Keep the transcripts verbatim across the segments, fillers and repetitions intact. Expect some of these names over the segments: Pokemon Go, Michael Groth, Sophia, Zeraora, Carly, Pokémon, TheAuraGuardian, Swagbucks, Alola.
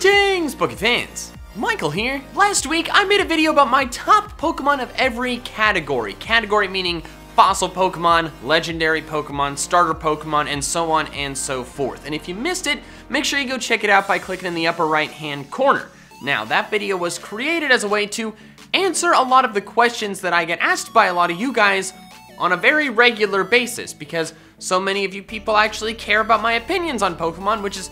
Greetings, Poké fans! Michael here. Last week, I made a video about my top Pokemon of every category. Category meaning fossil Pokemon, legendary Pokemon, starter Pokemon, and so on and so forth. And if you missed it, make sure you go check it out by clicking in the upper right-hand corner. Now, that video was created as a way to answer a lot of the questions that I get asked by a lot of you guys on a very regular basis, because so many of you people actually care about my opinions on Pokemon, which is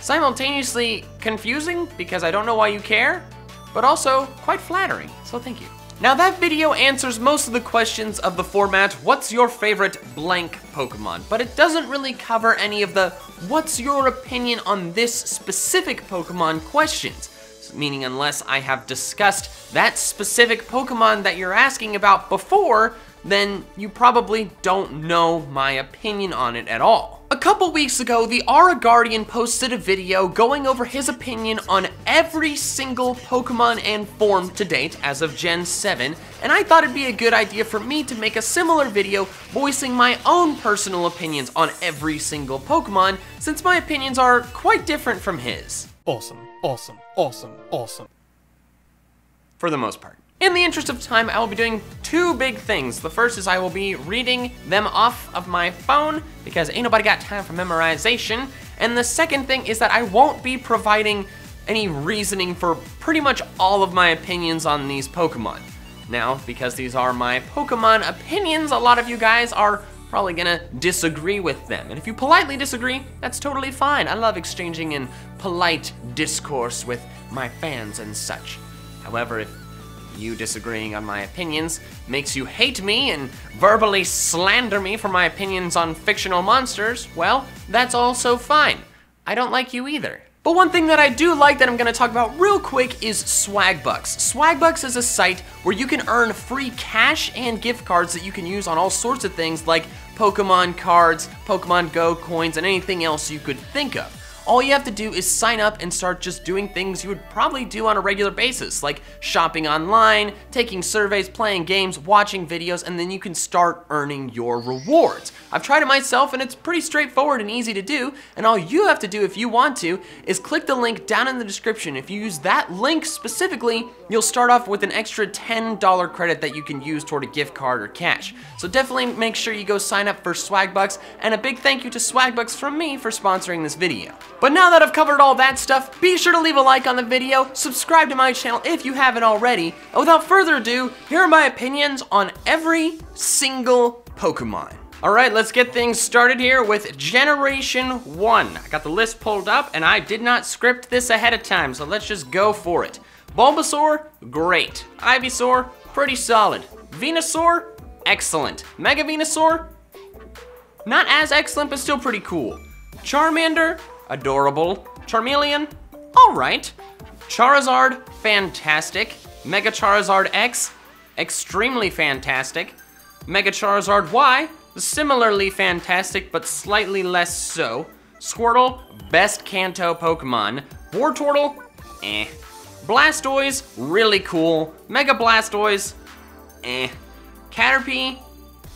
simultaneously confusing because I don't know why you care, but also quite flattering, so thank you. Now that video answers most of the questions of the format, what's your favorite blank Pokemon? But it doesn't really cover any of the what's your opinion on this specific Pokemon questions, meaning unless I have discussed that specific Pokemon that you're asking about before, then you probably don't know my opinion on it at all. A couple weeks ago, TheAuraGuardian posted a video going over his opinion on every single Pokemon and form to date as of Gen seven, and I thought it'd be a good idea for me to make a similar video voicing my own personal opinions on every single Pokemon, since my opinions are quite different from his. Awesome, awesome, awesome, awesome. For the most part. In the interest of time, I will be doing two big things. The first is I will be reading them off of my phone because ain't nobody got time for memorization. And the second thing is that I won't be providing any reasoning for pretty much all of my opinions on these Pokemon. Now, because these are my Pokemon opinions, a lot of you guys are probably gonna disagree with them. And if you politely disagree, that's totally fine. I love exchanging in polite discourse with my fans and such. However, if you disagreeing on my opinions makes you hate me and verbally slander me for my opinions on fictional monsters, well, that's also fine. I don't like you either. But one thing that I do like that I'm gonna talk about real quick is Swagbucks. Swagbucks is a site where you can earn free cash and gift cards that you can use on all sorts of things like Pokemon cards, Pokemon Go coins, and anything else you could think of. All you have to do is sign up and start just doing things you would probably do on a regular basis, like shopping online, taking surveys, playing games, watching videos, and then you can start earning your rewards. I've tried it myself and it's pretty straightforward and easy to do, and all you have to do if you want to is click the link down in the description. If you use that link specifically, you'll start off with an extra ten dollar credit that you can use toward a gift card or cash. So definitely make sure you go sign up for Swagbucks, and a big thank you to Swagbucks from me for sponsoring this video. But now that I've covered all that stuff, be sure to leave a like on the video, subscribe to my channel if you haven't already, and without further ado, here are my opinions on every single Pokemon. Alright, let's get things started here with Generation one. I got the list pulled up, and I did not script this ahead of time, so let's just go for it. Bulbasaur, great. Ivysaur, pretty solid. Venusaur, excellent. Mega Venusaur, not as excellent, but still pretty cool. Charmander, adorable. Charmeleon, all right. Charizard, fantastic. Mega Charizard X, extremely fantastic. Mega Charizard Y, similarly fantastic, but slightly less so. Squirtle, best Kanto Pokemon. Wartortle, eh. Blastoise, really cool. Mega Blastoise, eh. Caterpie,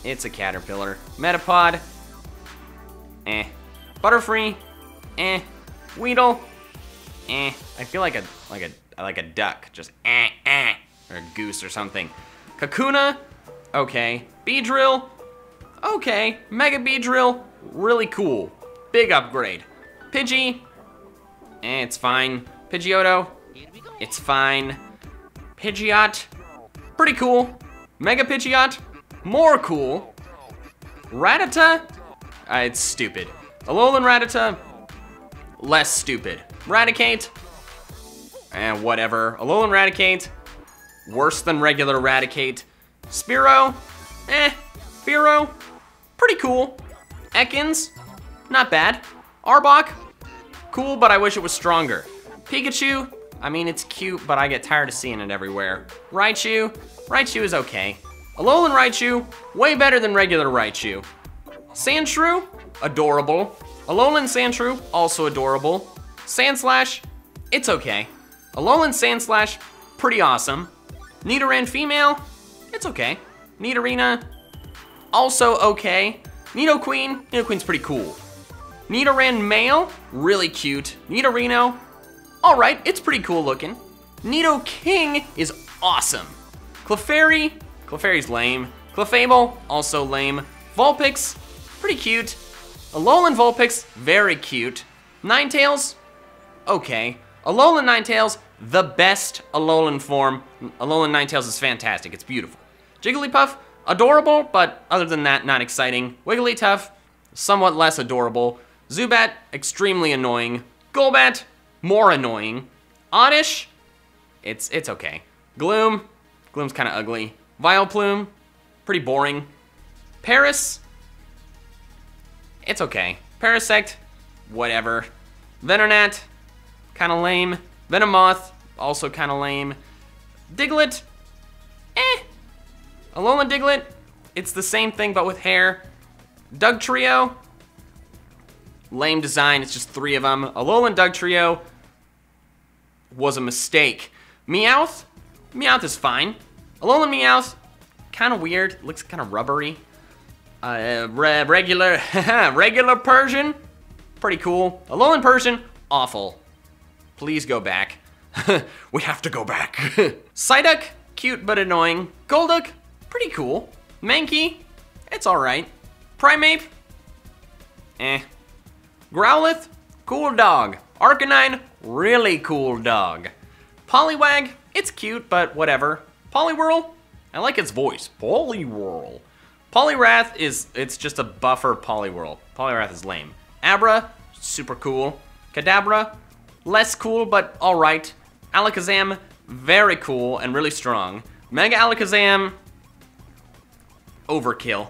it's a caterpillar. Metapod, eh. Butterfree, eh. Weedle, eh. I feel like a like a like a duck, just eh eh, or a goose or something. Kakuna, okay. Beedrill, okay. Mega Beedrill, really cool. Big upgrade. Pidgey, eh, it's fine. Pidgeotto, it's fine. Pidgeot, pretty cool. Mega Pidgeot, more cool. Rattata, uh, it's stupid. Alolan Rattata, less stupid. Raticate, eh, whatever. Alolan Raticate, worse than regular Raticate. Spearow, eh. Spearow, pretty cool. Ekans, not bad. Arbok, cool, but I wish it was stronger. Pikachu, I mean, it's cute, but I get tired of seeing it everywhere. Raichu, Raichu is okay. Alolan Raichu, way better than regular Raichu. Sandshrew, adorable. Alolan Sandshrew, also adorable. Sandslash, it's okay. Alolan Sandslash, pretty awesome. Nidoran female, it's okay. Nidorina, also okay. Nidoqueen, Nidoqueen's pretty cool. Nidoran male, really cute. Nidorino, Alright, it's pretty cool looking. Nidoking is awesome. Clefairy, Clefairy's lame. Clefable, also lame. Vulpix, pretty cute. Alolan Vulpix, very cute. Ninetales, okay. Alolan Ninetales, the best Alolan form. Alolan Ninetales is fantastic, it's beautiful. Jigglypuff, adorable, but other than that, not exciting. Wigglytuff, somewhat less adorable. Zubat, extremely annoying. Golbat, more annoying. Oddish, it's it's okay. Gloom, Gloom's kinda ugly. Vileplume, pretty boring. Paris, it's okay. Parasect, whatever. Venonat, kinda lame. Venomoth, also kinda lame. Diglett, eh. Alolan Diglett, it's the same thing but with hair. Dugtrio, lame design, it's just three of them. Alolan Dugtrio was a mistake. Meowth, Meowth is fine. Alolan Meowth, kinda weird, looks kinda rubbery. Uh, re regular, regular Persian, pretty cool. Alolan Persian, awful. Please go back. We have to go back. Psyduck, cute but annoying. Golduck, pretty cool. Mankey, it's alright. Primeape, eh. Growlithe, cool dog. Arcanine, really cool dog. Poliwag, it's cute, but whatever. Poliwhirl, I like its voice. Poliwhirl. Poliwrath is, it's just a buffer Poliwhirl. Poliwrath is lame. Abra, super cool. Kadabra, less cool, but alright. Alakazam, very cool and really strong. Mega Alakazam, overkill.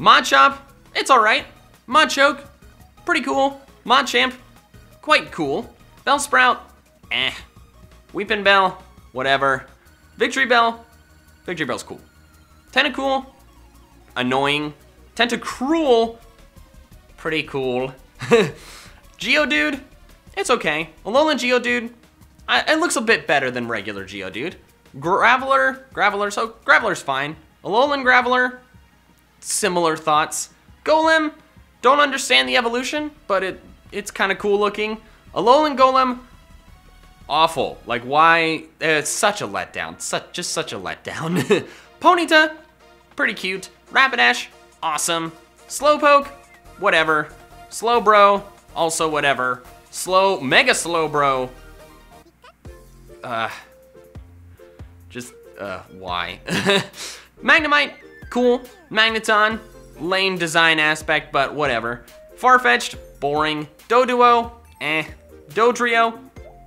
Machop, it's alright. Machoke, pretty cool. Machamp, quite cool. Bellsprout, eh. Weepin' Bell, whatever. Victory Bell, Victory Bell's cool. Tentacool, annoying. Tentacruel, pretty cool. Geodude, it's okay. Alolan Geodude, I, it looks a bit better than regular Geodude. Graveler, Graveler, so Graveler's fine. Alolan Graveler, similar thoughts. Golem, don't understand the evolution, but it it's kind of cool looking. Alolan Golem, awful. Like why? It's such a letdown. Such just such a letdown. Ponyta, pretty cute. Rapidash, awesome. Slowpoke, whatever. Slowbro, also whatever. Slow, Mega Slowbro. Uh, just uh, why? Magnemite, cool. Magneton, lame design aspect, but whatever. Farfetch'd, boring. Doduo, eh. Dodrio,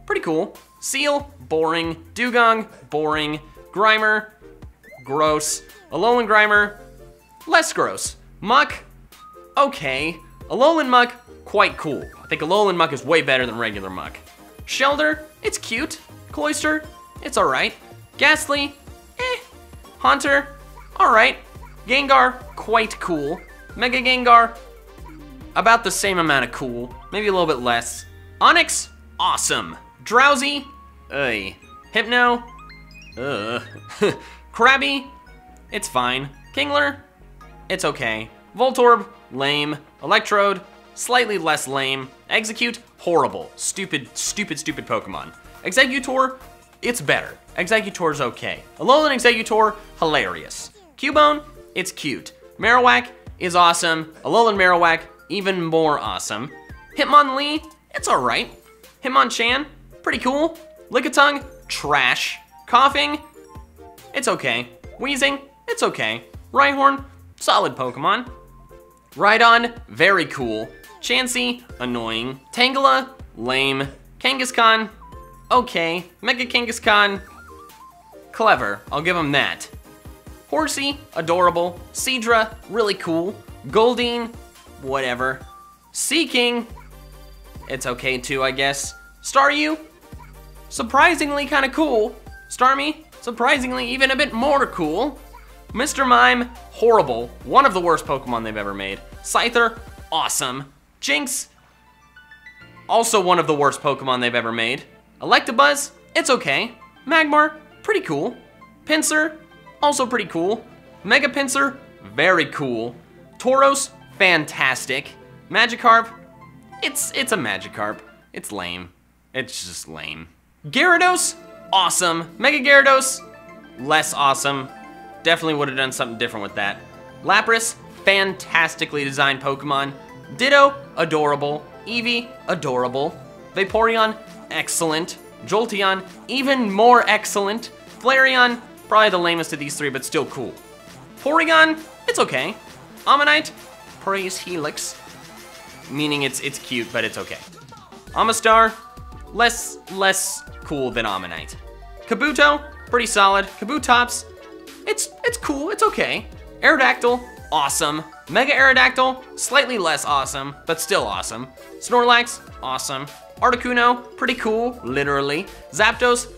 pretty cool. Seal, boring. Dugong, boring. Grimer, gross. Alolan Grimer, less gross. Muck, okay. Alolan Muck, quite cool. I think Alolan Muck is way better than regular Muck. Shellder, it's cute. Cloyster, it's alright. Ghastly, eh. Haunter, alright. Gengar, quite cool. Mega Gengar, about the same amount of cool, maybe a little bit less. Onix, awesome. Drowsy, ugh. Hypno, ugh. Krabby, it's fine. Kingler, it's okay. Voltorb, lame. Electrode, slightly less lame. Execute, horrible. Stupid, stupid, stupid Pokemon. Executor, it's better. Executor's okay. Alolan Executor, hilarious. Cubone, it's cute. Marowak is awesome. Alolan Marowak, even more awesome. Hitmonlee, it's alright. Hitmonchan, pretty cool. Lickitung, trash. Coughing, it's okay. Weezing, it's okay. Rhyhorn, solid Pokemon. Rhydon, very cool. Chansey, annoying. Tangela, lame. Kangaskhan, okay. Mega Kangaskhan, clever, I'll give him that. Horsey, adorable. Seadra, really cool. Goldeen, whatever. Seaking, it's okay too, I guess. Staryu, surprisingly kind of cool. Starmie, surprisingly even a bit more cool. Mister Mime, horrible. One of the worst Pokemon they've ever made. Scyther, awesome. Jinx, also one of the worst Pokemon they've ever made. Electabuzz, it's okay. Magmar, pretty cool. Pinsir, also pretty cool. Mega Pinsir, very cool. Tauros, fantastic. Magikarp, it's it's a Magikarp. It's lame. It's just lame. Gyarados, awesome. Mega Gyarados, less awesome. Definitely would have done something different with that. Lapras, fantastically designed Pokemon. Ditto, adorable. Eevee, adorable. Vaporeon, excellent. Jolteon, even more excellent. Flareon, probably the lamest of these three, but still cool. Porygon, it's okay. Ammonite, praise Helix, meaning it's it's cute, but it's okay. Amistar, less less cool than Ammonite. Kabuto, pretty solid. Kabutops, it's it's cool, it's okay. Aerodactyl, awesome. Mega Aerodactyl, slightly less awesome, but still awesome. Snorlax, awesome. Articuno, pretty cool, literally. Zapdos,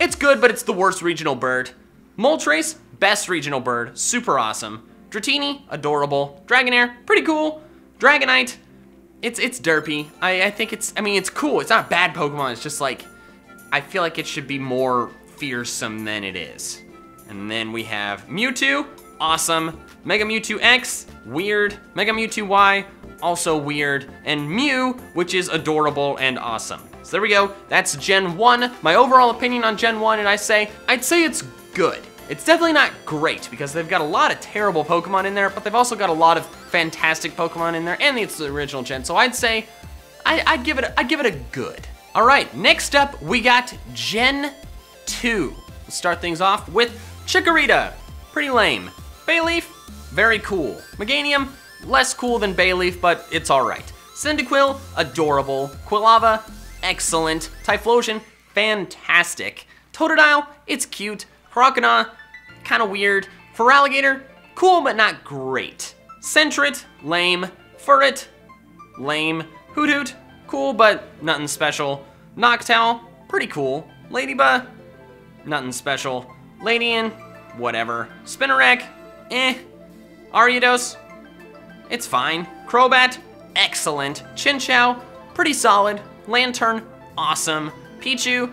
it's good, but it's the worst regional bird. Moltres, best regional bird, super awesome. Dratini, adorable. Dragonair, pretty cool. Dragonite, it's it's derpy. I, I think it's, I mean, it's cool. It's not a bad Pokemon, it's just like, I feel like it should be more fearsome than it is. And then we have Mewtwo, awesome. Mega Mewtwo X, weird. Mega Mewtwo Y, also weird. And Mew, which is adorable and awesome. So there we go, that's Gen one. My overall opinion on Gen one, and I say, I'd say it's good. It's definitely not great because they've got a lot of terrible Pokemon in there, but they've also got a lot of fantastic Pokemon in there, and it's the original gen, so I'd say, I, I'd give it a, I'd give it a good. All right, next up, we got Gen two. Let's start things off with Chikorita, pretty lame. Bayleaf, very cool. Meganium, less cool than Bayleaf, but it's all right. Cyndaquil, adorable. Quilava, excellent. Typhlosion, fantastic. Totodile, it's cute. Croconaw, kind of weird. Feraligatr, cool but not great. Sentret, lame. Furret, lame. Hoot Hoot, cool but nothing special. Noctowl, pretty cool. Ladybug, nothing special. Ladian, whatever. Spinarak, eh. Ariados, it's fine. Crobat, excellent. Chinchou, pretty solid. Lantern, awesome. Pichu,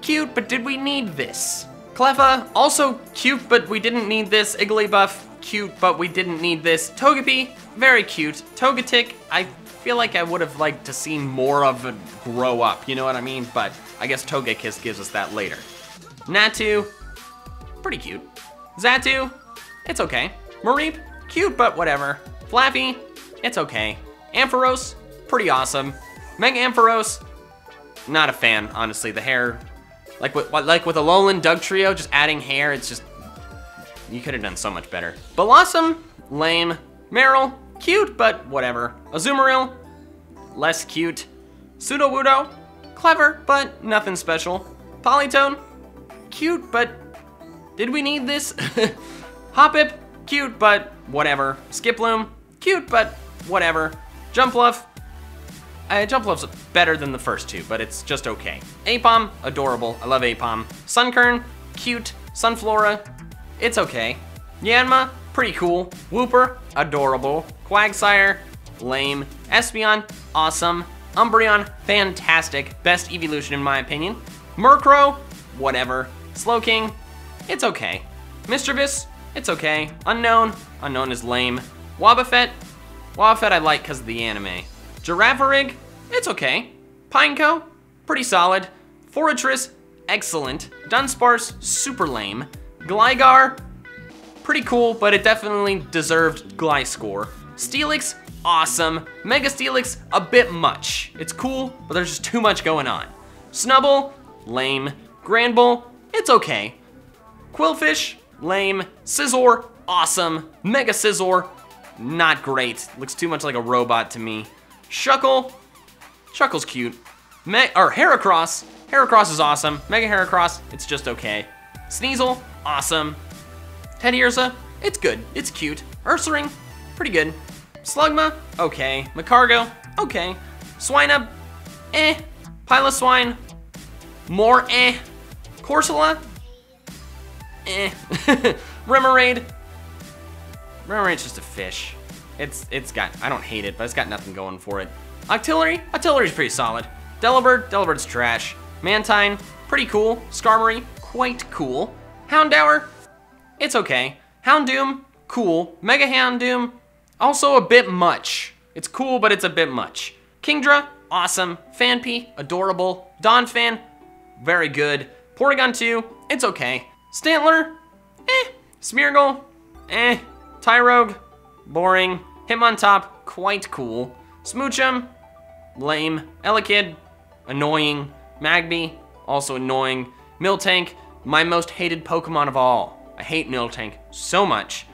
cute, but did we need this? Cleffa, also cute, but we didn't need this. Igglybuff, cute, but we didn't need this. Togepi, very cute. Togetic, I feel like I would have liked to see more of it grow up, you know what I mean? But I guess Togekiss gives us that later. Natu, pretty cute. Zatu, it's okay. Mareep, cute, but whatever. Flappy, it's okay. Ampharos, pretty awesome. Mega Ampharos, not a fan, honestly. The hair, like with, like with Alolan Dugtrio, just adding hair, it's just, you could have done so much better. Blossom, lame. Meryl, cute, but whatever. Azumarill, less cute. Sudowoodo, clever, but nothing special. Politoed, cute, but did we need this? Hoppip, cute, but whatever. Skiploom, cute, but whatever. Jumpluff, Uh, Jumpluff's better than the first two, but it's just okay. Apom, adorable. I love Apom. Sunkern, cute. Sunflora, it's okay. Yanma, pretty cool. Wooper, adorable. Quagsire, lame. Espeon, awesome. Umbreon, fantastic. Best evolution in my opinion. Murkrow, whatever. Slowking, it's okay. Mischievous, it's okay. Unknown, Unknown is lame. Wobbuffet, Wobbuffet I like because of the anime. Girafarig, it's okay. Pineco, pretty solid. Fortress, excellent. Dunsparce, super lame. Gligar, pretty cool, but it definitely deserved Gliscor. Steelix, awesome. Mega Steelix, a bit much. It's cool, but there's just too much going on. Snubbull, lame. Granbull, it's okay. Quillfish, lame. Scizor, awesome. Mega Scizor, not great. Looks too much like a robot to me. Shuckle, Shuckle's cute. Me or Heracross, Heracross is awesome. Mega Heracross, it's just okay. Sneasel, awesome. Teddiursa, it's good, it's cute. Ursaring, pretty good. Slugma, okay. Macargo, okay. Swinub, eh. Piloswine, more eh. Corsola, eh. Remoraid, Remoraid's just a fish. It's, it's got, I don't hate it, but it's got nothing going for it. Octillery, Octillery's pretty solid. Delibird, Delibird's trash. Mantine, pretty cool. Skarmory, quite cool. Houndour, it's okay. Houndoom, cool. Mega Houndoom, also a bit much. It's cool, but it's a bit much. Kingdra, awesome. Phanpy, adorable. Donphan, very good. Porygon two, it's okay. Stantler, eh. Smeargle, eh. Tyrogue, boring. Hitmontop, quite cool. Smoochum, lame. Elekid, annoying. Magby, also annoying. Miltank, my most hated Pokemon of all. I hate Miltank so much.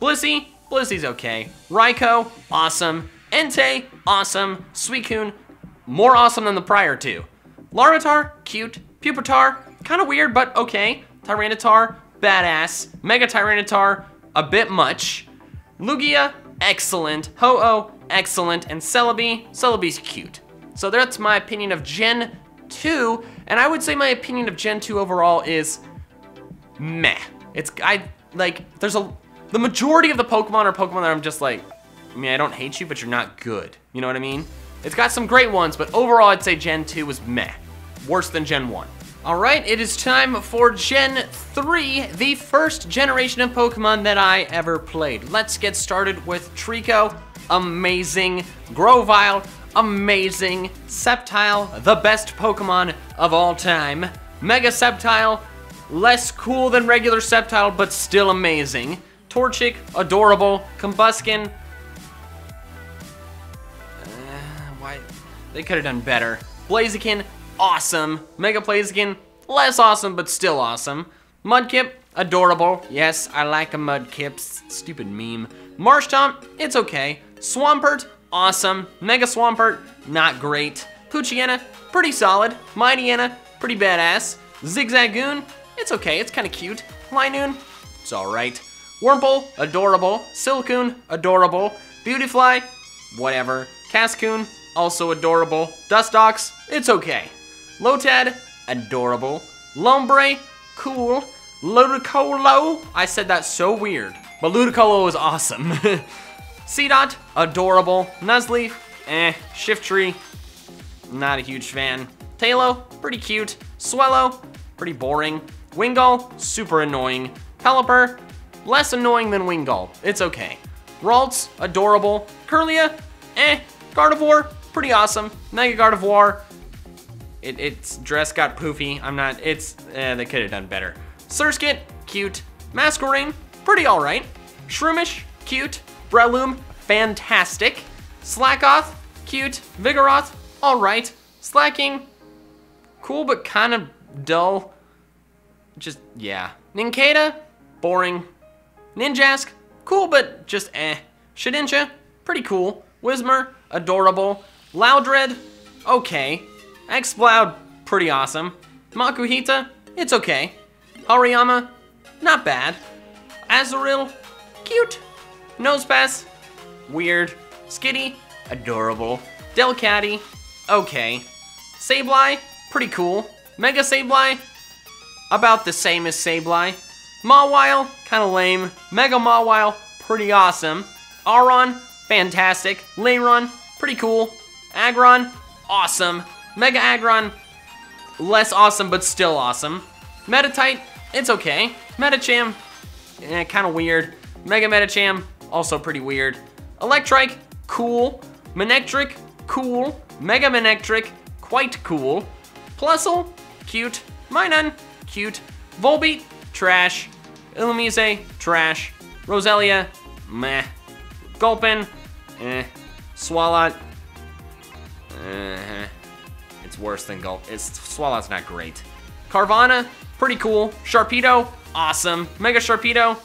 Blissey, Blissey's okay. Raikou, awesome. Entei, awesome. Suicune, more awesome than the prior two. Larvitar, cute. Pupitar, kind of weird, but okay. Tyranitar, badass. Mega Tyranitar, a bit much. Lugia, excellent. Ho-Oh, excellent. And Celebi, Celebi's cute. So that's my opinion of Gen two, and I would say my opinion of Gen two overall is meh. It's, I, like, there's a, the majority of the Pokemon are Pokemon that I'm just like, I mean, I don't hate you, but you're not good. You know what I mean? It's got some great ones, but overall, I'd say Gen two was meh. Worse than Gen one. All right, it is time for Gen three, the first generation of Pokemon that I ever played. Let's get started with Treecko, amazing. Grovyle, amazing. Sceptile, the best Pokemon of all time. Mega Sceptile, less cool than regular Sceptile, but still amazing. Torchic, adorable. Combuskin, they could have done better. Blaziken, awesome. Mega Blaziken, less awesome, but still awesome. Mudkip, adorable. Yes, I like a Mudkip. Stupid meme. Marshtomp, it's okay. Swampert, awesome. Mega Swampert, not great. Poochyena, pretty solid. Mightyena, pretty badass. Zigzagoon, it's okay, it's kind of cute. Linoon, it's all right. Wurmple, adorable. Silcoon, adorable. Beautyfly, whatever. Cascoon, also adorable. Dustox, it's okay. Lotad, adorable. Lombre, cool. Ludicolo, I said that so weird, but Ludicolo is awesome. Seedot, adorable. Nuzleaf, eh. Shiftry, not a huge fan. Talo, pretty cute. Swellow, pretty boring. Wingull, super annoying. Pelipper, less annoying than Wingull, it's okay. Ralts, adorable. Kirlia, eh. Gardevoir, pretty awesome. Mega Gardevoir, it, its dress got poofy. I'm not, it's, eh, they could have done better. Surskit, cute. Masquerain, pretty all right. Shroomish, cute. Breloom, fantastic. Slackoth, cute. Vigoroth, all right. Slacking, cool but kind of dull. Just, yeah. Nincada, boring. Ninjask, cool but just eh. Shedinja, pretty cool. Whismur, adorable. Loudred, okay. Exploud, pretty awesome. Makuhita, it's okay. Hariyama, not bad. Azurill, cute. Nosepass, weird. Skitty, adorable. Delcatty, okay. Sableye, pretty cool. Mega Sableye, about the same as Sableye. Mawile, kinda lame. Mega Mawile, pretty awesome. Auron, fantastic. Lairon, pretty cool. Aggron, awesome. Mega Aggron, less awesome but still awesome. Metatite, it's okay. Metacham, eh, kind of weird. Mega Metacham, also pretty weird. Electrike, cool. Manectric, cool. Mega Manectric, quite cool. Plusle, cute. Minun, cute. Volbeat, trash. Illumise, trash. Roselia, meh. Gulpin, eh. Swalot, eh. It's worse than Gulp. It's Swalot's not great. Carvana, pretty cool. Sharpedo, awesome. Mega Sharpedo,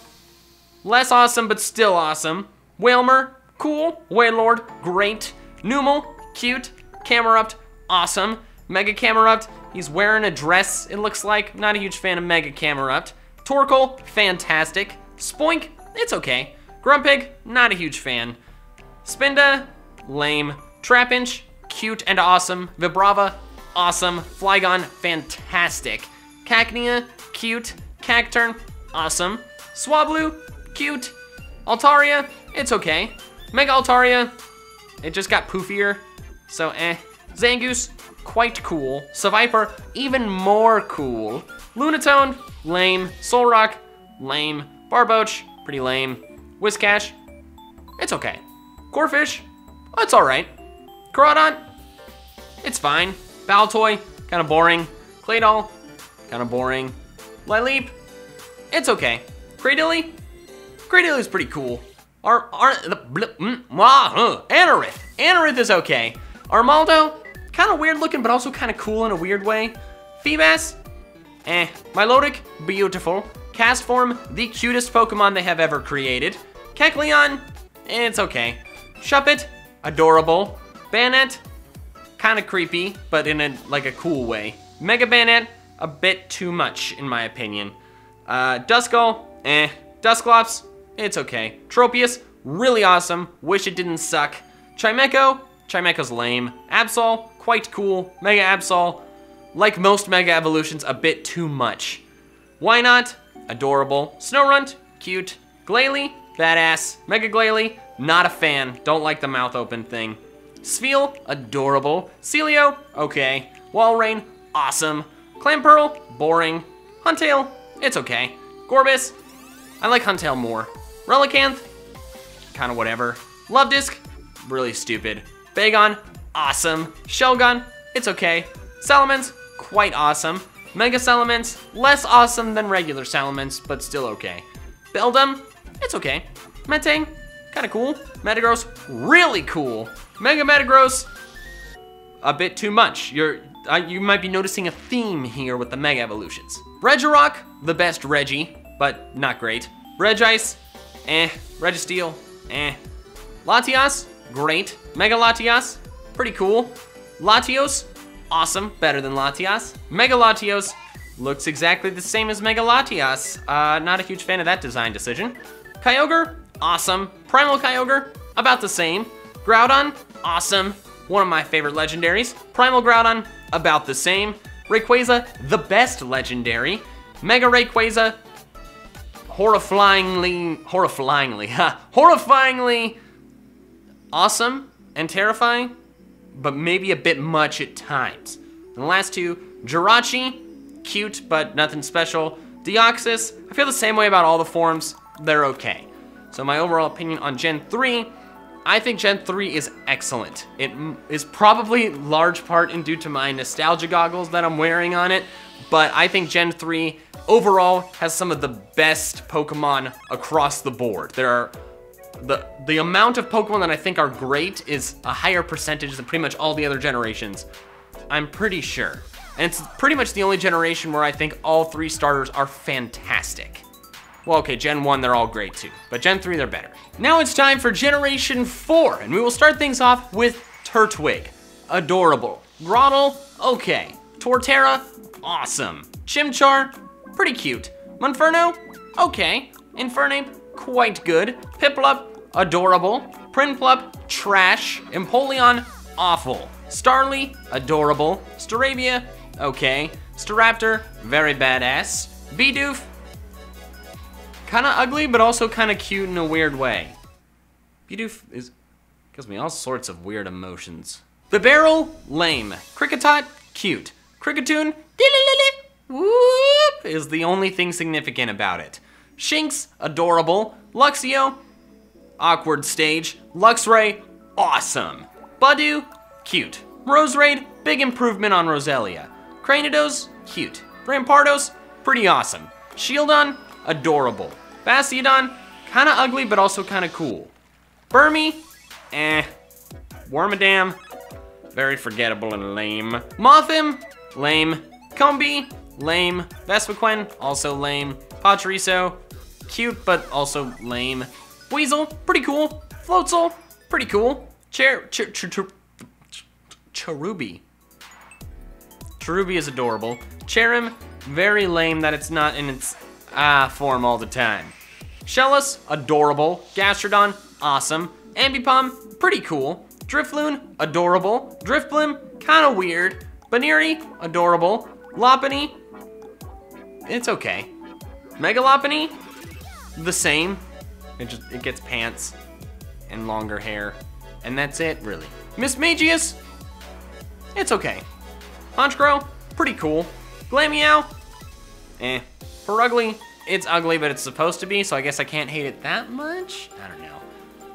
less awesome but still awesome. Wailmer, cool. Wailord, great. Numel, cute. Camerupt, awesome. Mega Camerupt, he's wearing a dress, it looks like. Not a huge fan of Mega Camerupt. Torkoal, fantastic. Spoink, it's okay. Grumpig, not a huge fan. Spinda, lame. Trapinch, cute and awesome. Vibrava, awesome. Flygon, fantastic. Cacnea, cute. Cacturne, awesome. Swablu, cute. Altaria, it's okay. Mega Altaria, it just got poofier, so eh. Zangoose, quite cool. Seviper, even more cool. Lunatone, lame. Solrock, lame. Barboach, pretty lame. Whiskash, it's okay. Corphish, it's all right. Crawdont, It's fine. Baltoy, kind of boring. Claydol, kind of boring. Lileep, it's okay. Cradilly, Cradilly's pretty cool. Ar, Ar, the, blip, mm, mwah, uh, Anorith, Anorith is okay. Armaldo, kind of weird looking, but also kind of cool in a weird way. Feebas, eh. Milotic, beautiful. Castform, the cutest Pokemon they have ever created. Kecleon, it's okay. Shuppet, adorable. Banette, kind of creepy, but in a like a cool way. Mega Banette, a bit too much in my opinion. Uh, Duskull, eh. Dusclops, it's okay. Tropius, really awesome. Wish it didn't suck. Chimecho, Chimecho's lame. Absol, quite cool. Mega Absol, like most Mega Evolutions, a bit too much. Why not? Adorable. Snorunt, cute. Glalie, badass. Mega Glalie, not a fan. Don't like the mouth open thing. Sfeel, adorable. Celio, okay. Walrein, awesome. Clamperl, boring. Huntail, it's okay. Gorbis, I like Huntail more. Relicanth, kinda whatever. Lovedisk, really stupid. Bagon, awesome. Shelgon, it's okay. Salamence, quite awesome. Mega Salamence, less awesome than regular Salamence, but still okay. Beldum, it's okay. Metang, kinda cool. Metagross, really cool. Mega Metagross, a bit too much. You're, uh, you might be noticing a theme here with the Mega Evolutions. Regirock, the best Reggie, but not great. Regice, eh. Registeel, eh. Latias, great. Mega Latias, pretty cool. Latios, awesome, better than Latias. Mega Latios looks exactly the same as Mega Latias. Uh, not a huge fan of that design decision. Kyogre, awesome. Primal Kyogre, about the same. Groudon, awesome. One of my favorite legendaries. Primal Groudon, about the same. Rayquaza, the best legendary. Mega Rayquaza, horrifyingly, horrifyingly, ha, horrifyingly awesome and terrifying, but maybe a bit much at times. And the last two, Jirachi, cute, but nothing special. Deoxys, I feel the same way about all the forms, they're okay. So my overall opinion on Gen three, I think Gen three is excellent. It is probably large part in due to my nostalgia goggles that I'm wearing on it, but I think Gen three overall has some of the best Pokemon across the board. There are The, the amount of Pokemon that I think are great is a higher percentage than pretty much all the other generations, I'm pretty sure. And it's pretty much the only generation where I think all three starters are fantastic. Well, okay, Gen one, they're all great too, but Gen three, they're better. Now it's time for Generation four, and we will start things off with Turtwig. Adorable. Grottle, okay. Torterra, awesome. Chimchar, pretty cute. Monferno, okay. Infernape, quite good. Piplup, adorable. Prinplup, trash. Empoleon, awful. Starly, adorable. Staravia, okay. Staraptor, very badass. Bidoof, kinda ugly, but also kinda cute in a weird way. Bidoof is, gives me all sorts of weird emotions. The Barrel, lame. Cricketot, cute. Cricketune, whoop, is the only thing significant about it. Shinx, adorable. Luxio, awkward stage. Luxray, awesome. Badoo, cute. Roserade, big improvement on Roselia. Cranidos, cute. Rampardos, pretty awesome. Shieldon, adorable. Bastiodon, kinda ugly but also kinda cool. Burmy, eh. Wormadam, very forgettable and lame. Mothim, lame. Combee, lame. Vespiquen, also lame. Pachirisu, cute but also lame. Weasel, pretty cool. Floatzel, pretty cool. Cher, cher, cher, cher, cher, Cherubi. Cherubi is adorable. Cherim, very lame that it's not in its ah form all the time. Shellas, adorable. Gastrodon, awesome. Ambipom, pretty cool. Drifloon, adorable. Drifblim, kind of weird. Baneri, adorable. Lopunny, it's okay. Megalopony, the same. It just, it gets pants and longer hair. And that's it, really. Mismagius, it's okay. Honchkrow, pretty cool. Glameow, eh. Perugly, it's ugly, but it's supposed to be, so I guess I can't hate it that much? I don't know.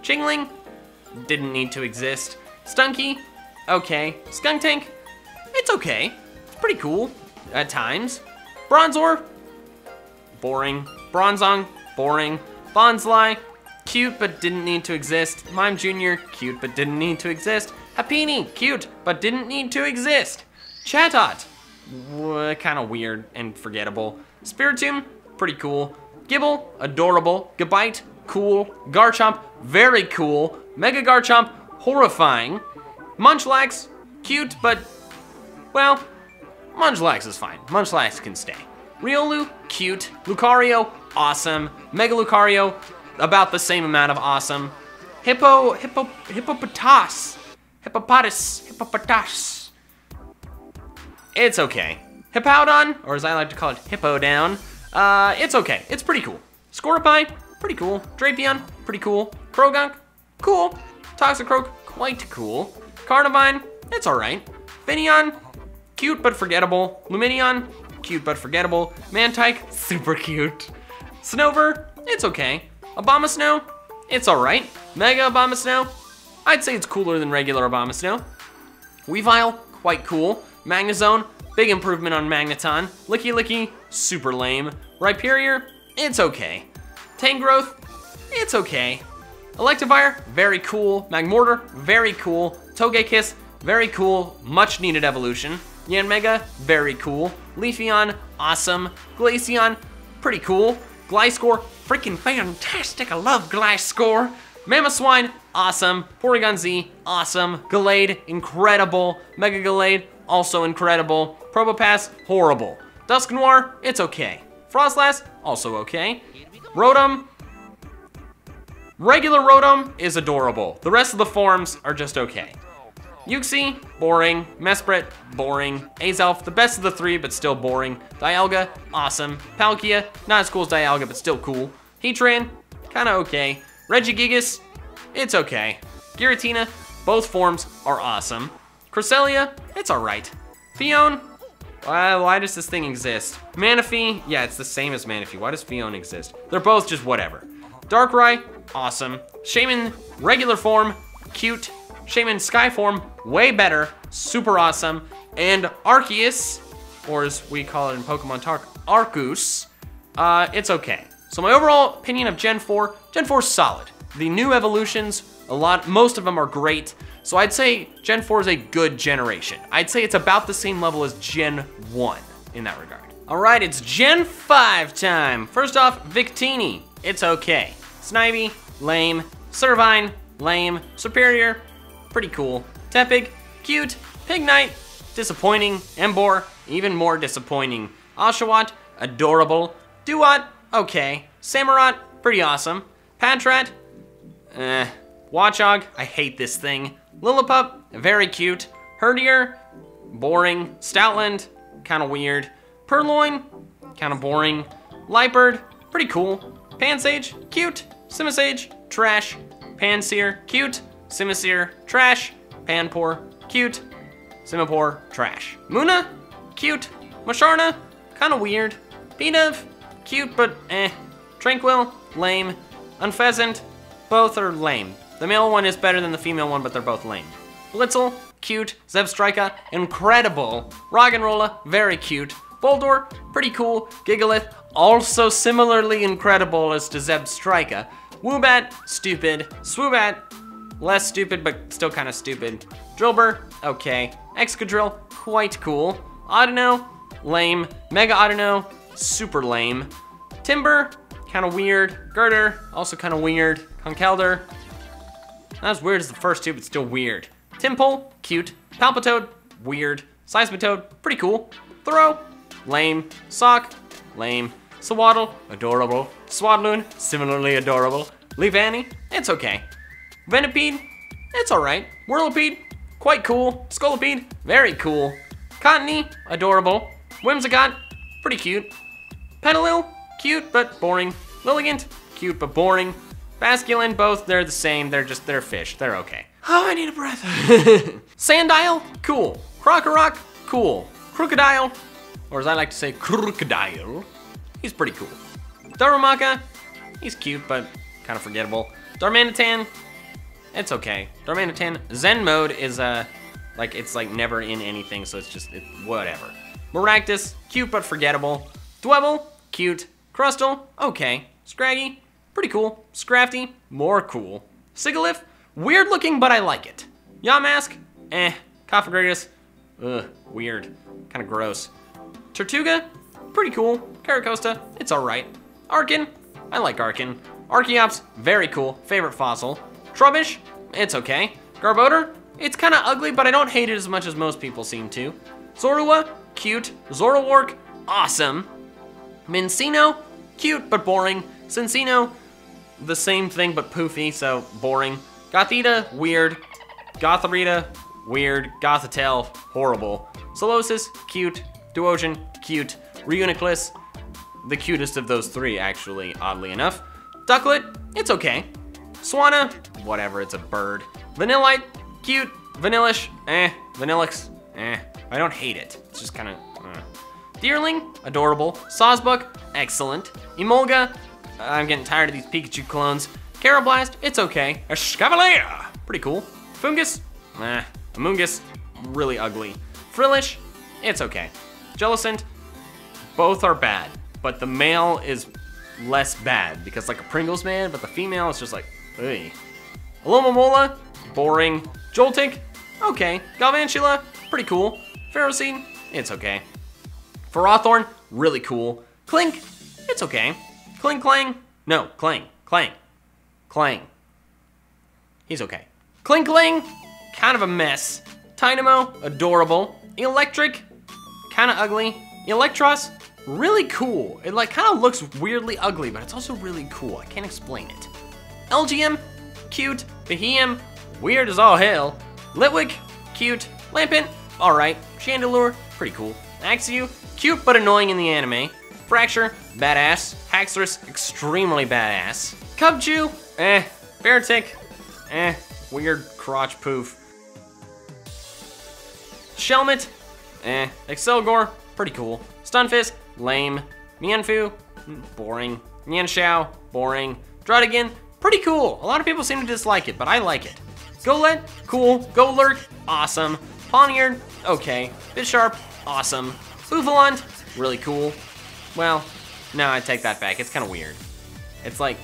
Chingling, didn't need to exist. Stunky, okay. Skuntank, It's okay. It's pretty cool at times. Bronzor, boring. Bronzong, boring. Bonsly, cute but didn't need to exist. Mime Junior, cute but didn't need to exist. Happini, cute but didn't need to exist. Chatot, kind of weird and forgettable. Spiritomb, pretty cool. Gibble, adorable. Gabite, cool. Garchomp, very cool. Mega Garchomp, horrifying. Munchlax, cute, but, well, Munchlax is fine. Munchlax can stay. Riolu, cute. Lucario, awesome. Mega Lucario, about the same amount of awesome. Hippo, hippo, hippopotas. Hippopotas, hippopotas. It's okay. Hippowdon, or as I like to call it, Hippowdown. Uh, it's okay, it's pretty cool. Scorbunny, pretty cool. Drapion, pretty cool. Krogunk, cool. Toxicroak, quite cool. Carnivine, it's all right. Finneon, cute but forgettable. Luminion, cute but forgettable. Mantike, super cute. Snover, it's okay. Abomasnow, it's all right. Mega Abomasnow, I'd say it's cooler than regular Abomasnow. Weavile, quite cool. Magnezone, big improvement on Magneton. Licky Licky, super lame. Rhyperior, it's okay. Tangrowth, it's okay. Electivire, very cool. Magmortar, very cool. Togekiss, very cool. Much needed evolution. Yanmega, very cool. Leafeon, awesome. Glaceon, pretty cool. Gliscor, freaking fantastic. I love Gliscor. Mamoswine, awesome. Porygon Z, awesome. Gallade, incredible. Mega Gallade, also incredible. Probopass, horrible. Dusknoir, it's okay. Frostlass, also okay. Rotom, regular Rotom is adorable. The rest of the forms are just okay. Uxie, boring. Mesprit, boring. Azelf, the best of the three, but still boring. Dialga, awesome. Palkia, not as cool as Dialga, but still cool. Heatran, kinda okay. Regigigas, it's okay. Giratina, both forms are awesome. Cresselia, it's all right. Fionn, well, why does this thing exist? Manaphy, yeah, it's the same as Manaphy. Why does Fionn exist? They're both just whatever. Darkrai, awesome. Shaymin, regular form, cute. Shaymin Sky form, way better, super awesome. And Arceus, or as we call it in Pokemon Talk, Arcus, uh, it's okay. So my overall opinion of Gen four, Gen four is solid. The new evolutions, a lot, most of them are great. So I'd say Gen four is a good generation. I'd say it's about the same level as Gen one in that regard. All right, it's Gen five time. First off, Victini, it's okay. Snivy, lame. Servine, lame. Superior, pretty cool. Tepig, cute. Pignite, disappointing. Embor, even more disappointing. Oshawott, adorable. Duat, okay. Samurott, pretty awesome. Patrat, eh. Watchog, I hate this thing. Lillipup, very cute. Herdier, boring. Stoutland, kind of weird. Purloin, kind of boring. Liepard, pretty cool. Pansage, cute. Simisage, trash. Pansear, cute. Simisear, trash. Panpour, cute. Simipour, trash. Muna, cute. Masharna, kind of weird. Pidove, cute but eh. Tranquil, lame. Unpheasant, both are lame. The male one is better than the female one, but they're both lame. Blitzel, cute. Zebstrika, incredible. Roggenrola, very cute. Boldor, pretty cool. Gigalith, also similarly incredible as to Zebstrika. Woobat, stupid. Swoobat, less stupid, but still kind of stupid. Drillbur, okay. Excadrill, quite cool. Audino, lame. Mega Audino, super lame. Timber, kind of weird. Girder, also kind of weird. Conkeldurr, not as weird as the first two, but still weird. Timpole, cute. Palpitoad, weird. Seismitoad, pretty cool. Throw, lame. Sock, lame. Swaddle, adorable. Swadloon, similarly adorable. Leavanny, it's okay. Venipede, it's all right. Whirlipede, quite cool. Scolipede, very cool. Cottony, adorable. Whimsicott, pretty cute. Petalil, cute but boring. Lilligant, cute but boring. Basculin, both, they're the same. They're just, they're fish. They're okay. Oh, I need a breath. Sandile, cool. Krokorok, cool. Crocodile, or as I like to say, Crocodile, he's pretty cool. Darumaka, he's cute, but kind of forgettable. Darmanitan, it's okay. Darmanitan, Zen mode is, uh, Like, it's like never in anything, so it's just, it, whatever. Maractus, cute but forgettable. Dwebble, cute. Crustle, okay. Scraggy, pretty cool. Scrafty, more cool. Sigilyph, weird looking, but I like it. Yamask, eh. Cofagrigus, ugh, weird. Kind of gross. Tortuga, pretty cool. Caracosta, it's alright. Arkin, I like Arkin. Archaeops, very cool. Favorite fossil. Trubbish, it's okay. Garbodor, it's kind of ugly, but I don't hate it as much as most people seem to. Zorua, cute. Zoroark, awesome. Mincino, cute but boring. Cincino, the same thing but poofy, so boring. Gothita, weird. Gotharita, weird. Gothitelle, horrible. Solosis, cute. Duosion, cute. Reuniclus, the cutest of those three, actually, oddly enough. Ducklet, it's okay. Swanna, whatever, it's a bird. Vanillite, cute. Vanillish, eh. Vanillix, eh. I don't hate it. It's just kind of, eh. Deerling, adorable. Sawsbuck, excellent. Emolga, I'm getting tired of these Pikachu clones. Carablast, it's okay. Escavalier, pretty cool. Fungus, eh. Amoongus, really ugly. Frillish, it's okay. Jellicent, both are bad, but the male is less bad because like a Pringles man, but the female is just like, ugh. Alomomola, boring. Joltik, okay. Galvantula, pretty cool. Ferrocene, it's okay. Ferrothorn, really cool. Clink, it's okay. Clink Clang, no, Clang, Clang, Clang. He's okay. Clinkling, kind of a mess. Tynamo, adorable. Electric, kind of ugly. Electros, really cool. It like kind of looks weirdly ugly, but it's also really cool. I can't explain it. L G M, cute. Behem, weird as all hell. Litwick, cute. Lampent, all right. Chandelure, pretty cool. Axew, cute but annoying in the anime. Fracture, badass. Haxorus, extremely badass. Cubchoo, eh. Beartick, eh. Weird crotch poof. Shelmet, eh. Excelgor, pretty cool. Stunfisk, lame. Mianfu, boring. Mianshao, boring. Draudigan, pretty cool. A lot of people seem to dislike it, but I like it. Golett, cool. Golurk, awesome. Pawniard, okay. Bisharp, awesome. Bouvalant, really cool. Well, no, I take that back. It's kind of weird. It's like,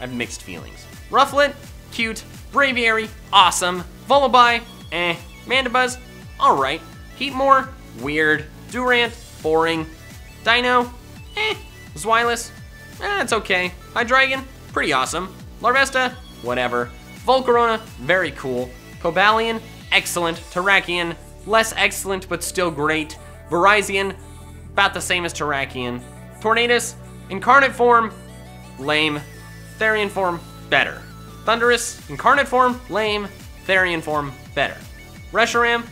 I have mixed feelings. Rufflet, cute. Braviary, awesome. Vullaby, eh. Mandibuzz, alright. Heatmore, weird. Durant, boring. Dino, eh. Zweilous, eh, it's okay. Hydreigon, pretty awesome. Larvesta, whatever. Volcarona, very cool. Cobalion, excellent. Terrakion, less excellent but still great. Virizion, about the same as Terrakion. Tornadus, incarnate form, lame. Therian form, better. Thundurus, incarnate form, lame. Therian form, better. Reshiram,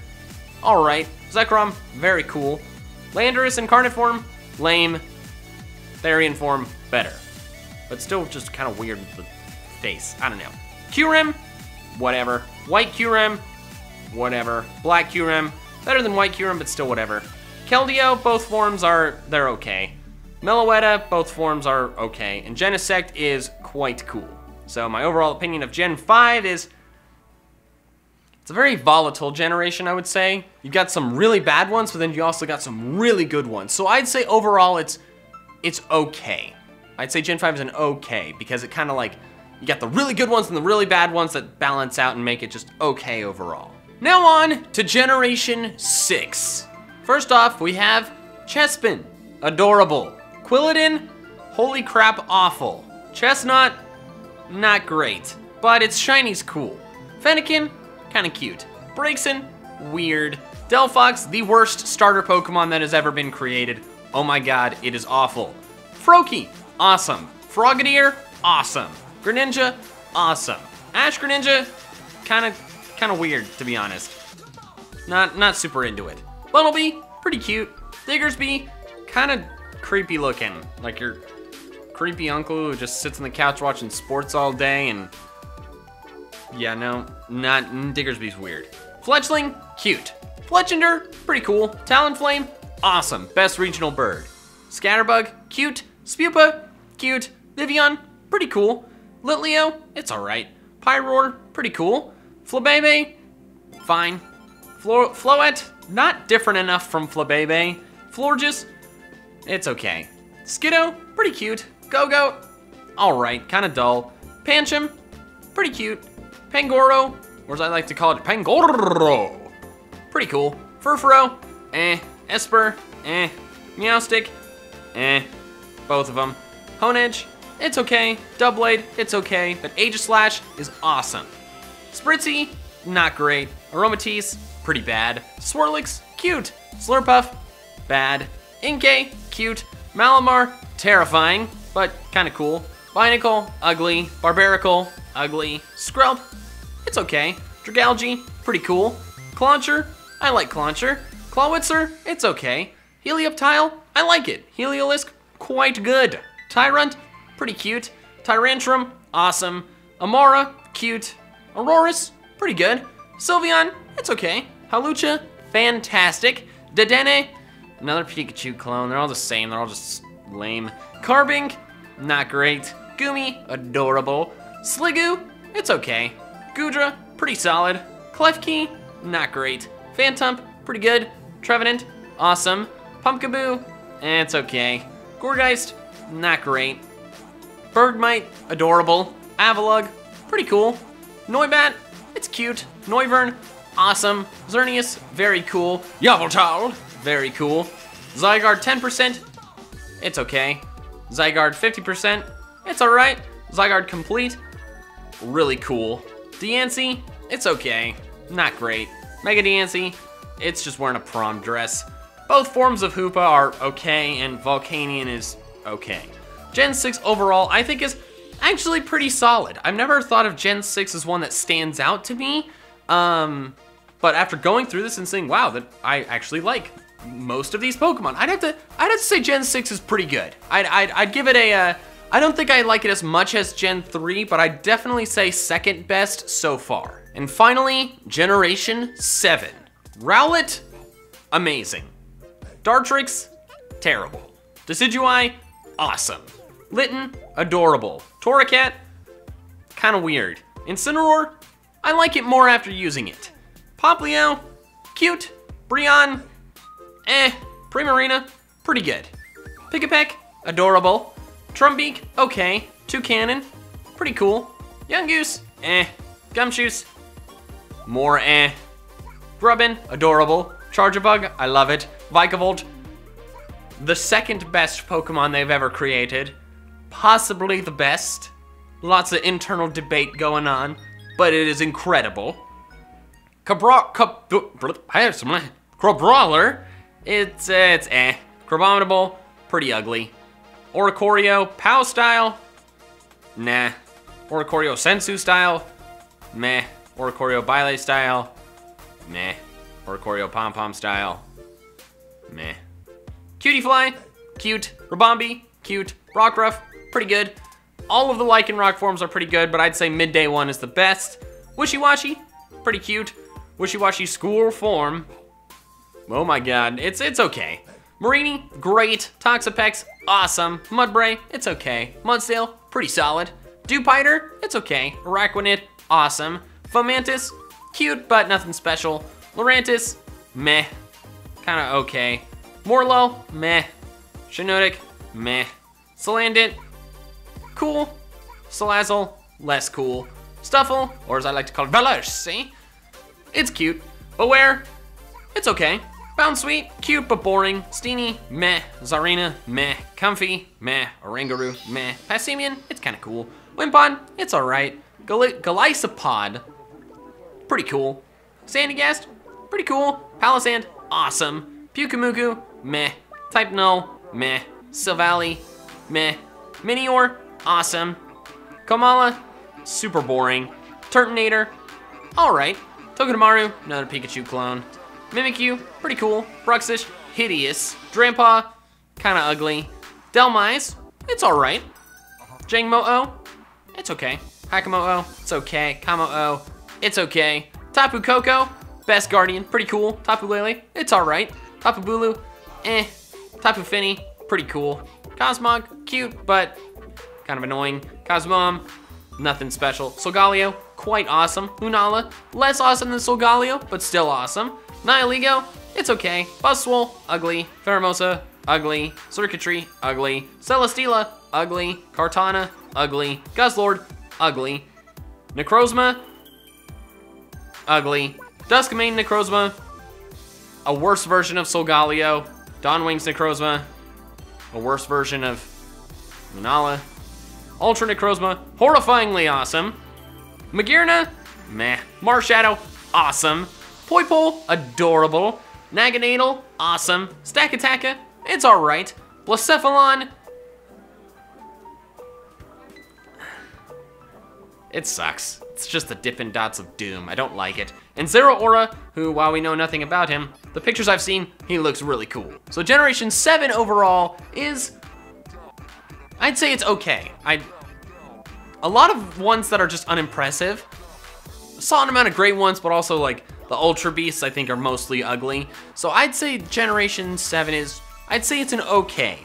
alright. Zekrom, very cool. Landorus, incarnate form, lame. Therian form, better. But still just kind of weird with the face. I don't know. Kyurem, whatever. White Kyurem, whatever. Black Kyurem, better than white Kyurem, but still whatever. Keldeo, both forms are, they're okay. Meloetta, both forms are okay. And Genesect is quite cool. So my overall opinion of Gen five is, it's a very volatile generation, I would say. You've got some really bad ones, but then you also got some really good ones. So I'd say overall it's it's okay. I'd say Gen five is an okay, because it kind of like, you got the really good ones and the really bad ones that balance out and make it just okay overall. Now on to Generation six. First off, we have Chespin, adorable. Quilladin, holy crap, awful. Chestnut, not great, but its shiny's cool. Fennekin, kinda cute. Braixen, weird. Delphox, the worst starter Pokemon that has ever been created. Oh my god, it is awful. Froakie, awesome. Frogadier, awesome. Greninja, awesome. Ash Greninja, kinda, kinda weird, to be honest. Not, not super into it. Bunnelby, pretty cute. Diggersby, kinda creepy looking, like you're creepy uncle who just sits on the couch watching sports all day and yeah, no, not, Diggersby's weird. Fletchling, cute. Fletchender, pretty cool. Talonflame, awesome, best regional bird. Scatterbug, cute. Spupa, cute. Vivian, pretty cool. Litleo, it's all right. Pyroar, pretty cool. Flabébé, fine. Flo Floette, not different enough from Flabébé. Florges, it's okay. Skiddo, pretty cute. Go-Go, alright, kinda dull. Pancham, pretty cute. Pangoro, or as I like to call it, Pangoro, pretty cool. Furfuro, eh. Esper, eh. Meowstic, eh. Both of them. Honedge, it's okay. Doublade, it's okay. But Aegislash is awesome. Spritzy, not great. Aromatisse, pretty bad. Swirlix, cute. Slurpuff, bad. Inkay, cute. Malamar, terrifying, but kinda cool. Binacle, ugly. Barbarical, ugly. Skrelp, it's okay. Dragalge, pretty cool. Clauncher, I like Clauncher. Clawitzer, it's okay. Helioptile, I like it. Heliolisk, quite good. Tyrant, pretty cute. Tyrantrum, awesome. Amora, cute. Aurorus, pretty good. Sylveon, it's okay. Hawlucha, fantastic. Dedenne, another Pikachu clone. They're all the same, they're all just lame. Carbink, not great. Goomy, adorable. Sliggoo, it's okay. Goodra, pretty solid. Klefki, not great. Phantump, pretty good. Trevenant, awesome. Pumpkaboo, eh, it's okay. Gourgeist, not great. Bergmite, adorable. Avalug, pretty cool. Noibat, it's cute. Noivern, awesome. Xerneas, very cool. Yveltal, very cool. Zygarde ten percent, it's okay. Zygarde fifty percent, it's alright. Zygarde complete, really cool. Diancie, it's okay, not great. Mega Diancie, it's just wearing a prom dress. Both forms of Hoopa are okay, and Volcanion is okay. Gen six overall, I think, is actually pretty solid. I've never thought of Gen six as one that stands out to me, um, but after going through this and seeing, wow, that I actually like most of these Pokemon, I'd have to, I'd have to say Gen six is pretty good. I'd, I'd, I'd give it a, uh, I don't think I like it as much as Gen three, but I'd definitely say second best so far. And finally, Generation seven. Rowlet, amazing. Dartrix, terrible. Decidueye, awesome. Litten, adorable. Torracat, kinda weird. Incineroar, I like it more after using it. Popplio, cute. Brionne, eh. Primarina, pretty good. Pikapek, adorable. Trumbeak, okay. Toucanon, pretty cool. Yungoos, eh. Gumshoes, more eh. Grubbin, adorable. Charjabug, I love it. Vikavolt, the second best Pokemon they've ever created. Possibly the best. Lots of internal debate going on, but it is incredible. Cabra, Cab, I have some, Crabrawler, it's, uh, it's eh. Crabominable, pretty ugly. Oricorio, Pow style, nah. Oricorio, Sensu style, meh. Oricorio, Bile style, meh. Oricorio, Pom Pom style, meh. Cutiefly, cute. Ribombee, cute. Rockruff, pretty good. All of the Lycanroc forms are pretty good, but I'd say Midday one is the best. Wishiwashi, pretty cute. Wishiwashi school form, oh my god, it's it's okay. Marini, great. Toxapex, awesome. Mudbray, it's okay. Mudsdale, pretty solid. Dewpider, it's okay. Araquanid, awesome. Fomantis, cute, but nothing special. Lurantis, meh, kinda okay. Morlo, meh. Shinodic, meh. Salandit, cool. Salazzle, less cool. Stuffle, or as I like to call it, Velarse, see? It's cute. Beware, it's okay. Bounsweet, cute but boring. Steenie, meh. Zarina, meh. Comfy, meh. Oranguru, meh. Passimian, it's kinda cool. Wimpod, it's alright. Gal- Galisopod, pretty cool. Sandygast, pretty cool. Palisand, awesome. Pukumuku, meh. Type Null, meh. Silvally, meh. Minior, awesome. Komala, super boring. Turtonator, alright. Togedemaru, another Pikachu clone. Mimikyu, pretty cool. Bruxish, hideous. Drampa, kinda ugly. Delmise, it's alright. Jangmo-o, it's okay. Hakamo-o, it's okay. Kamo-o, it's okay. Tapu Koko, best Guardian, pretty cool. Tapu Lele, it's alright. Tapu Bulu, eh. Tapu Fini, pretty cool. Cosmog, cute, but kind of annoying. Cosmom, nothing special. Solgaleo, quite awesome. Lunala, less awesome than Solgaleo, but still awesome. Nihiligo, it's okay. Buzzswole, ugly. Pheromosa, ugly. Circuitry, ugly. Celesteela, ugly. Kartana, ugly. Guzzlord, ugly. Necrozma, ugly. Duskmane Necrozma, a worse version of Solgaleo. Dawnwings Necrozma, a worse version of Lunala. Ultra Necrozma, horrifyingly awesome. Magearna, meh. Marshadow, awesome. Poipole, adorable. Naganadal, awesome. Stakataka, it's alright. Blacephalon, it sucks. It's just the Dippin' Dots of doom. I don't like it. And Zeraora, who, while we know nothing about him, the pictures I've seen, he looks really cool. So Generation seven overall is, I'd say it's okay. I, a lot of ones that are just unimpressive. I saw an amount of great ones, but also like the Ultra Beasts I think are mostly ugly. So I'd say Generation seven is, I'd say it's an okay.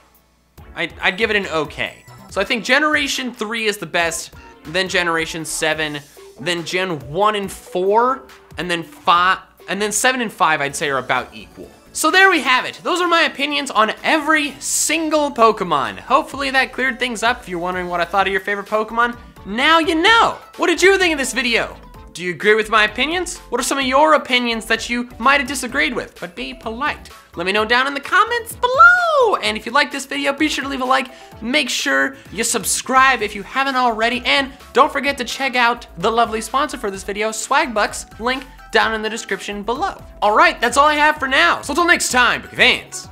I'd, I'd give it an okay. So I think Generation three is the best, then Generation seven, then Gen one and four, and then five, and then seven and five I'd say are about equal. So there we have it. Those are my opinions on every single Pokemon. Hopefully that cleared things up. If you're wondering what I thought of your favorite Pokemon, now you know. What did you think of this video? Do you agree with my opinions? What are some of your opinions that you might have disagreed with? But be polite. Let me know down in the comments below. And if you like this video, be sure to leave a like. Make sure you subscribe if you haven't already. And don't forget to check out the lovely sponsor for this video, Swagbucks, link down in the description below. All right, that's all I have for now. So until next time, big fans,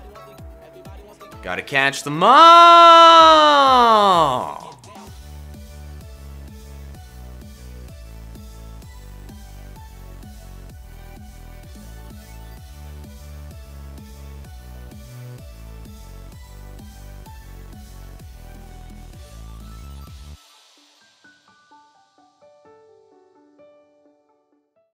gotta catch them all.